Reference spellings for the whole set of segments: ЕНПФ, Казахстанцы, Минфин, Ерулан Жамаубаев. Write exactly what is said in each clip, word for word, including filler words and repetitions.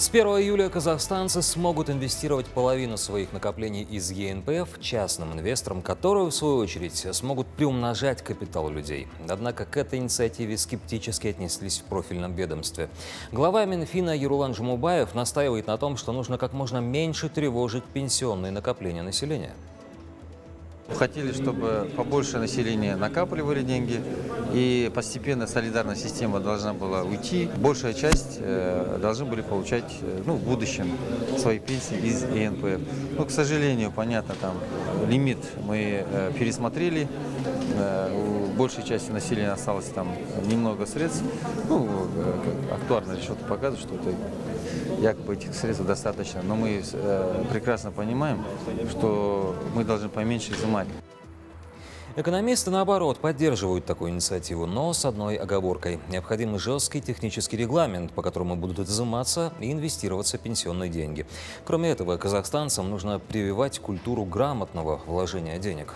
С первого июля казахстанцы смогут инвестировать половину своих накоплений из Е Н П Ф частным инвесторам, которые, в свою очередь, смогут приумножать капитал людей. Однако к этой инициативе скептически отнеслись в профильном ведомстве. Глава Минфина Ерулан Жамаубаев настаивает на том, что нужно как можно меньше тревожить пенсионные накопления населения. Хотели, чтобы побольше населения накапливали деньги, и постепенно солидарная система должна была уйти. Большая часть э, должны были получать ну, в будущем свои пенсии из Е Н П Ф. Но, к сожалению, понятно, там лимит мы э, пересмотрели. Э, у большей части населения осталось там немного средств. Ну, э, актуарные расчеты показывают, что это якобы этих средств достаточно. Но мы э, прекрасно понимаем, что мы должны поменьше изымать. Экономисты, наоборот, поддерживают такую инициативу, но с одной оговоркой. Необходим жесткий технический регламент, по которому будут изыматься и инвестироваться пенсионные деньги. Кроме этого, казахстанцам нужно прививать культуру грамотного вложения денег.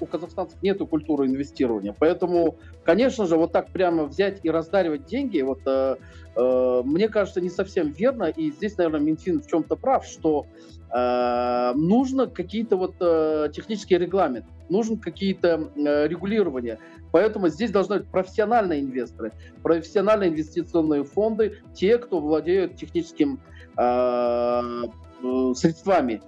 У казахстанцев нет культуры инвестирования. Поэтому, конечно же, вот так прямо взять и раздаривать деньги, вот, э, э, мне кажется, не совсем верно. И здесь, наверное, Минфин в чем-то прав, что э, нужно какие-то вот, э, технические регламенты, нужны какие-то э, регулирования. Поэтому здесь должны быть профессиональные инвесторы, профессиональные инвестиционные фонды, те, кто владеют техническим э, э, средствами.